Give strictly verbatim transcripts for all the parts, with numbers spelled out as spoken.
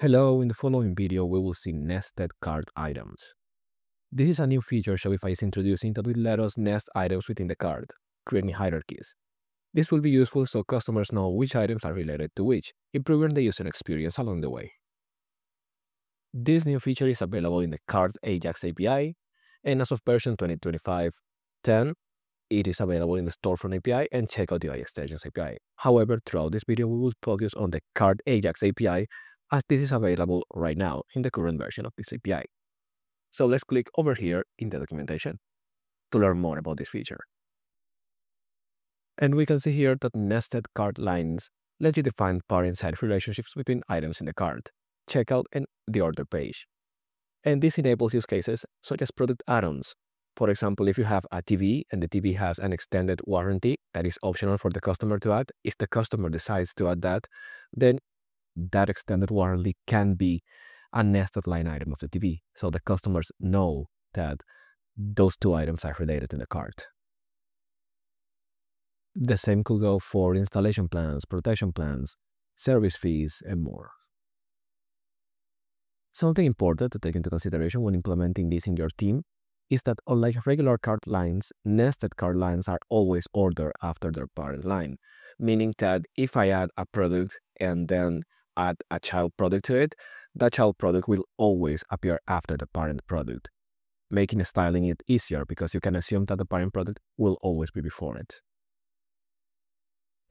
Hello, in the following video, we will see nested cart items. This is a new feature Shopify is introducing that will let us nest items within the cart, creating hierarchies. This will be useful so customers know which items are related to which, improving the user experience along the way. This new feature is available in the Cart AJAX A P I, and as of version twenty twenty-five ten, it is available in the Storefront A P I and Checkout U I Extensions A P I. However, throughout this video, we will focus on the Cart AJAX A P I, as this is available right now in the current version of this A P I. So let's click over here in the documentation to learn more about this feature. And we can see here that nested cart lines let you define parent-child relationships between items in the cart, checkout, and the order page. And this enables use cases such as product add-ons. For example, if you have a T V and the T V has an extended warranty that is optional for the customer to add, if the customer decides to add that, then that extended warranty can be a nested line item of the T V, so the customers know that those two items are related in the cart. The same could go for installation plans, protection plans, service fees, and more. Something important to take into consideration when implementing this in your team is that unlike regular cart lines, nested cart lines are always ordered after their parent line, meaning that if I add a product and then add a child product to it, that child product will always appear after the parent product, making styling it easier because you can assume that the parent product will always be before it.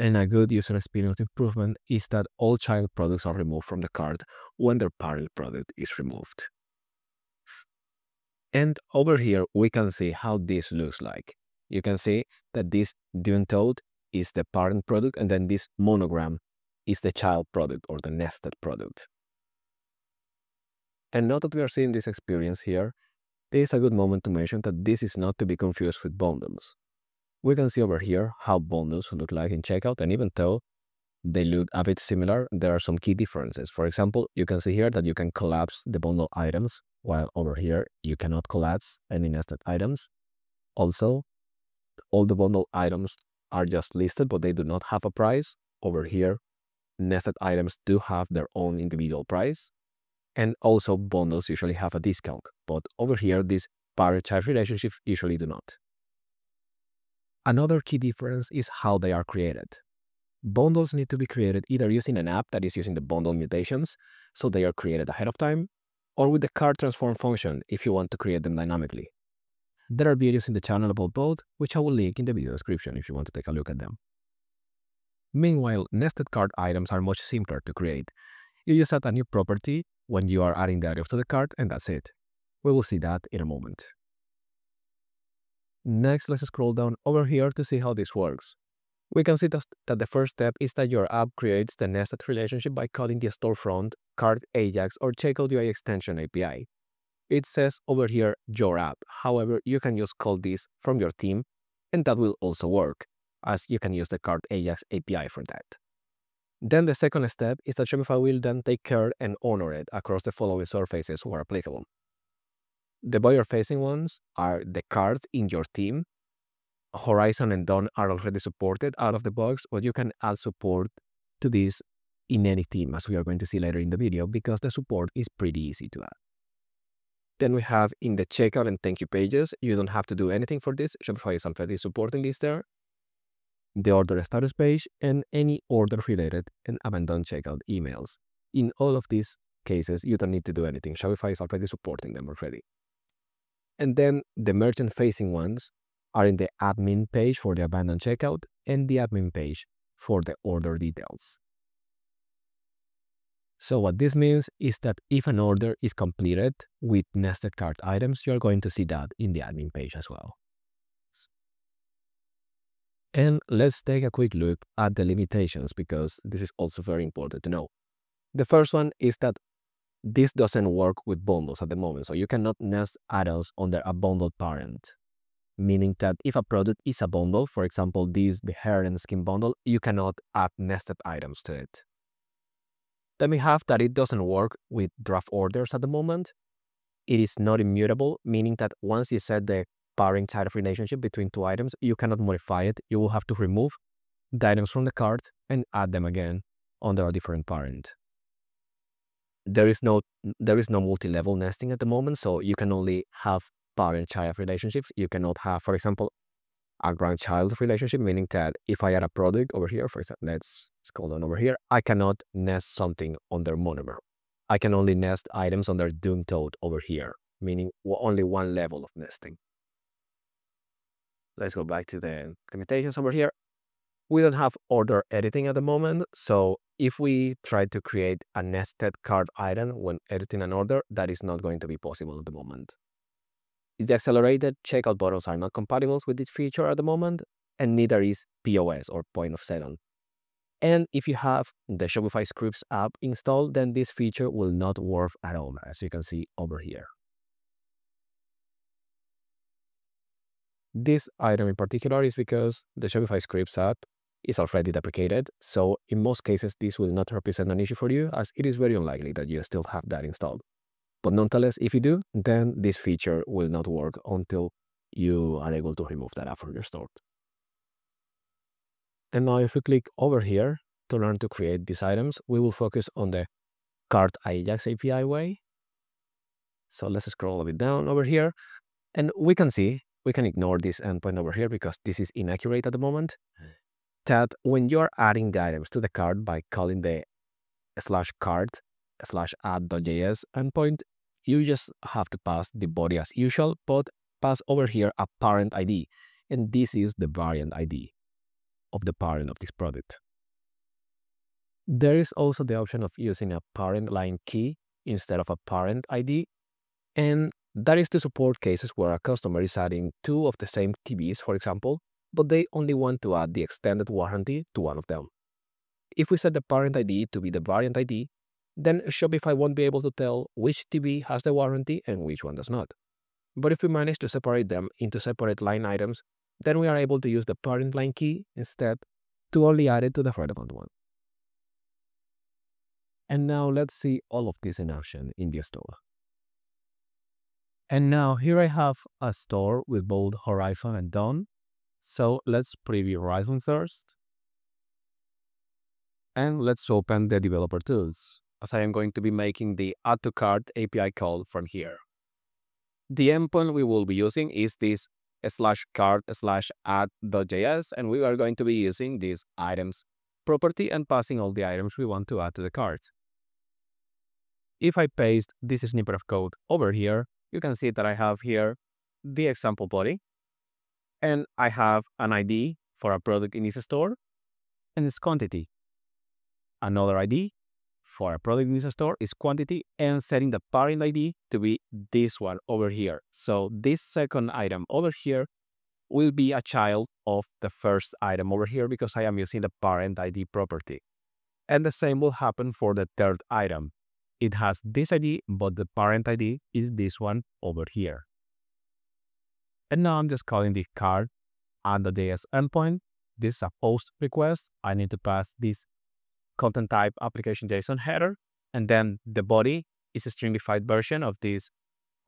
And a good user experience improvement is that all child products are removed from the cart when their parent product is removed. And over here, we can see how this looks like. You can see that this Dune Tote is the parent product, and then this monogram is the child product or the nested product. And now that we are seeing this experience here, this is a good moment to mention that this is not to be confused with bundles. We can see over here how bundles look like in checkout, and even though they look a bit similar, there are some key differences. For example, you can see here that you can collapse the bundle items, while over here you cannot collapse any nested items. Also, all the bundle items are just listed, but they do not have a price. Over here, nested items do have their own individual price, and also bundles usually have a discount, but over here these parent-child relationships usually do not. Another key difference is how they are created. Bundles need to be created either using an app that is using the bundle mutations, so they are created ahead of time, or with the Cart Transform function if you want to create them dynamically. There are videos in the channel about both, which I will link in the video description if you want to take a look at them. Meanwhile, nested cart items are much simpler to create. You just add a new property when you are adding the items to the cart, and that's it. We will see that in a moment. Next, let's scroll down over here to see how this works. We can see that the first step is that your app creates the nested relationship by calling the Storefront, Cart AJAX, or Checkout U I Extension A P I. It says over here, your app. However, you can just call this from your team, and that will also work, as you can use the Cart AJAX A P I for that. Then the second step is that Shopify will then take care and honor it across the following surfaces where applicable. The buyer-facing ones are the cart in your team. Horizon and Dawn are already supported out of the box, but you can add support to this in any team, as we are going to see later in the video, because the support is pretty easy to add. Then we have in the checkout and thank you pages. You don't have to do anything for this. Shopify is already supporting this there. The order status page, and any order-related and abandoned checkout emails. In all of these cases, you don't need to do anything. Shopify is already supporting them already. And then the merchant-facing ones are in the admin page for the abandoned checkout and the admin page for the order details. So what this means is that if an order is completed with nested cart items, you're going to see that in the admin page as well. And let's take a quick look at the limitations, because this is also very important to know. The first one is that this doesn't work with bundles at the moment, so you cannot nest items under a bundled parent, meaning that if a product is a bundle, for example, this, the hair and skin bundle, you cannot add nested items to it. Then we have that it doesn't work with draft orders at the moment. It is not immutable, meaning that once you set the parent-child relationship between two items, you cannot modify it. You will have to remove the items from the cart and add them again under a different parent. there is no there is no multi-level nesting at the moment, so you can only have parent-child relationships. You cannot have, for example, a grandchild relationship, meaning that if I add a product over here, for example, let's scroll down over here, I cannot nest something on their monomer. I can only nest items on their Dune Tote over here, meaning only one level of nesting. Let's go back to the limitations over here. We don't have order editing at the moment, so if we try to create a nested cart item when editing an order, that is not going to be possible at the moment. The accelerated checkout buttons are not compatible with this feature at the moment, and neither is P O S or point of sale. And if you have the Shopify scripts app installed, then this feature will not work at all, as you can see over here. This item in particular is because the Shopify scripts app is already deprecated, so in most cases this will not represent an issue for you, as it is very unlikely that you still have that installed. But nonetheless, if you do, then this feature will not work until you are able to remove that app from your store. And now if we click over here to learn to create these items, we will focus on the Cart AJAX A P I way. So let's scroll a bit down over here, and we can see, we can ignore this endpoint over here because this is inaccurate at the moment, that when you're adding the items to the cart by calling the slash cart slash add.js endpoint, you just have to pass the body as usual, but pass over here a parent I D. And this is the variant I D of the parent of this product. There is also the option of using a parent line key instead of a parent I D. And that is to support cases where a customer is adding two of the same T Bs, for example, but they only want to add the extended warranty to one of them. If we set the parent I D to be the variant I D, then Shopify won't be able to tell which T B has the warranty and which one does not. But if we manage to separate them into separate line items, then we are able to use the parent line key instead to only add it to the relevant one. And now let's see all of this in action in the store. And now here I have a store with both Horizon and Dawn. So let's preview Horizon first. And let's open the developer tools, as I am going to be making the Add to Cart A P I call from here. The endpoint we will be using is this slash cart slash add.js, and we are going to be using this items property and passing all the items we want to add to the cart. If I paste this snippet of code over here, you can see that I have here the example body, and I have an I D for a product in this store and its quantity. Another I D for a product in this store is quantity, and setting the parent I D to be this one over here. So this second item over here will be a child of the first item over here because I am using the parent I D property. And the same will happen for the third item. It has this I D, but the parent I D is this one over here. And now I'm just calling the cart add.js endpoint. This is a post request. I need to pass this content type application JSON header, and then the body is a stringified version of this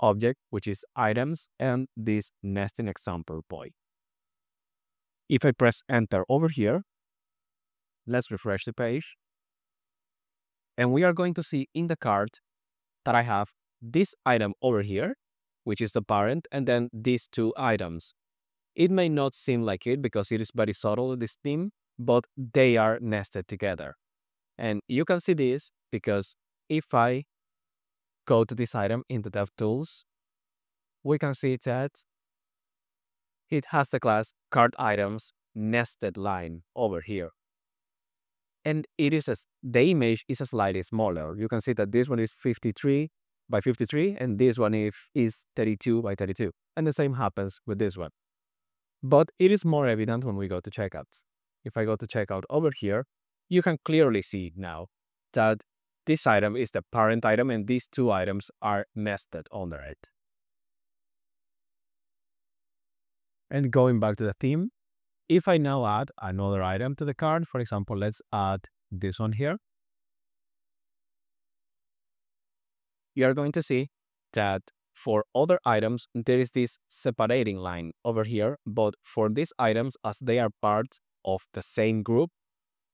object, which is items, and this nesting example boy. If I press enter over here, let's refresh the page, and we are going to see in the cart that I have this item over here, which is the parent, and then these two items. It may not seem like it because it is very subtle, this theme, but they are nested together. And you can see this because if I go to this item in the DevTools, we can see that it has the class cartItemsNestedLine over here. And it is a, the image is slightly smaller. You can see that this one is fifty-three by fifty-three, and this one is thirty-two by thirty-two. And the same happens with this one. But it is more evident when we go to checkout. If I go to checkout over here, you can clearly see now that this item is the parent item and these two items are nested under it. And going back to the theme, if I now add another item to the cart, for example, let's add this one here, you are going to see that for other items, there is this separating line over here, but for these items, as they are part of the same group,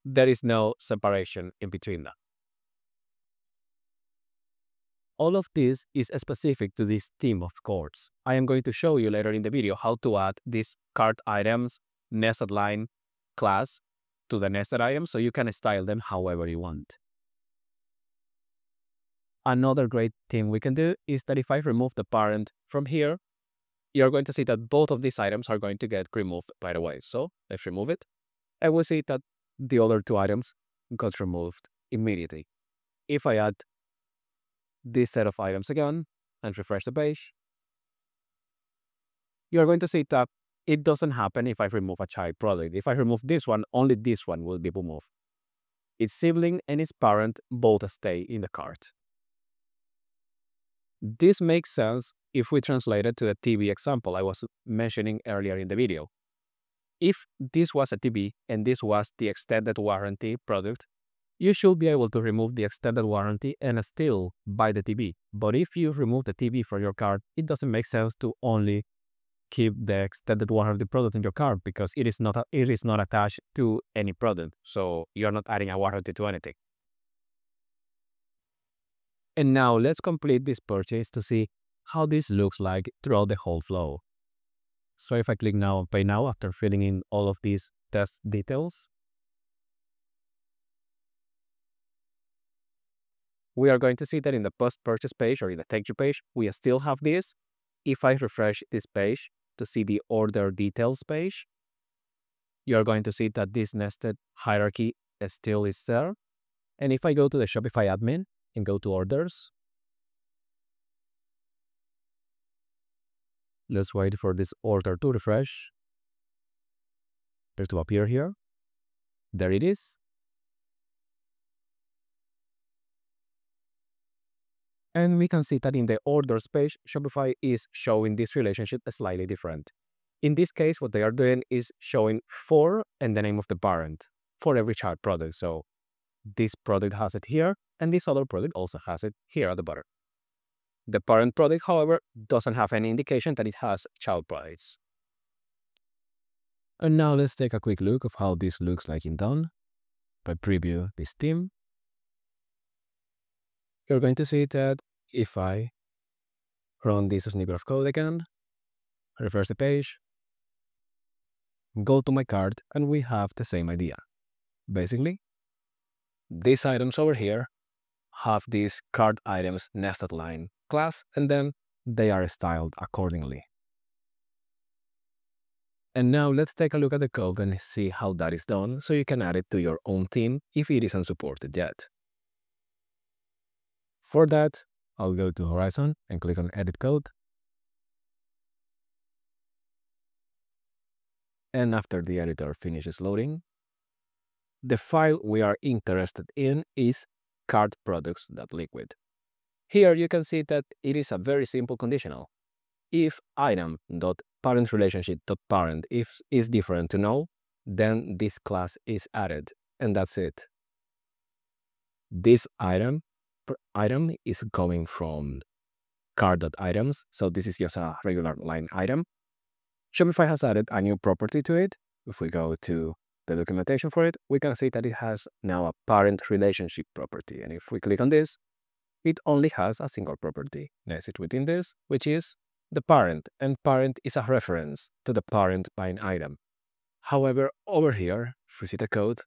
there is no separation in between them. All of this is specific to this theme of carts. I am going to show you later in the video how to add this cart items nested line class to the nested items so you can style them however you want. Another great thing we can do is that if I remove the parent from here, you're going to see that both of these items are going to get removed right away. So let's remove it. And we'll see that the other two items got removed immediately. If I add this set of items again and refresh the page, you're going to see that it doesn't happen if I remove a child product. If I remove this one, only this one will be removed. Its sibling and its parent both stay in the cart. This makes sense if we translate it to the T V example I was mentioning earlier in the video. If this was a T V and this was the extended warranty product, you should be able to remove the extended warranty and still buy the T V. But if you remove the T V from your cart, it doesn't make sense to only keep the extended warranty product in your cart because it is not, it is not attached to any product. So you're not adding a warranty to anything. And now let's complete this purchase to see how this looks like throughout the whole flow. So if I click now on Pay Now after filling in all of these test details, we are going to see that in the post-purchase page or in the thank you page, we still have this. If I refresh this page to see the order details page, you're going to see that this nested hierarchy still is there. And if I go to the Shopify admin and go to orders, let's wait for this order to refresh, to appear here. There it is. And we can see that in the orders page, Shopify is showing this relationship slightly different. In this case, what they are doing is showing for and the name of the parent for every child product. So this product has it here, and this other product also has it here at the bottom. The parent product, however, doesn't have any indication that it has child products. And now let's take a quick look of how this looks like in Dawn. By preview this theme, you're going to see that if I run this snippet of code again, reverse the page, go to my cart, and we have the same idea. Basically, these items over here have this cart items nested line class, and then they are styled accordingly. And now let's take a look at the code and see how that is done so you can add it to your own theme if it isn't supported yet. For that, I'll go to Horizon and click on Edit Code. And after the editor finishes loading, the file we are interested in is cart products dot liquid. Here you can see that it is a very simple conditional. If item.parentRelationship.parent if is different to null, then this class is added, and that's it. This item item is coming from cart.items, so this is just a regular line item. Shopify has added a new property to it. If we go to the documentation for it, we can see that it has now a parent relationship property, and if we click on this, it only has a single property nested within this, which is the parent, and parent is a reference to the parent by an item. However, over here, if we see the code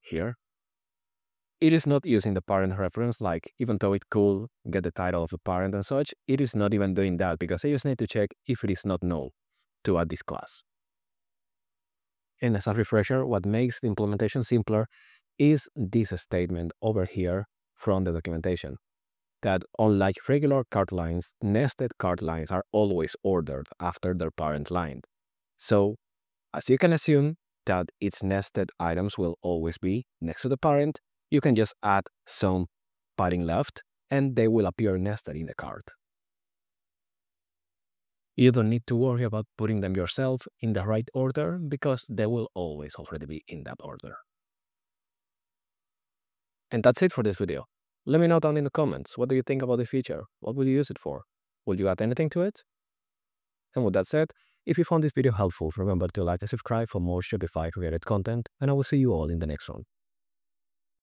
here, it is not using the parent reference, like even though it could get the title of the parent and such, it is not even doing that because I just need to check if it is not null to add this class. And as a refresher, what makes the implementation simpler is this statement over here from the documentation, that unlike regular cart lines, nested cart lines are always ordered after their parent line. So, as you can assume that its nested items will always be next to the parent, you can just add some padding left and they will appear nested in the cart. You don't need to worry about putting them yourself in the right order because they will always already be in that order. And that's it for this video. Let me know down in the comments, what do you think about the feature? What will you use it for? Will you add anything to it? And with that said, if you found this video helpful, remember to like and subscribe for more Shopify-related content, and I will see you all in the next one.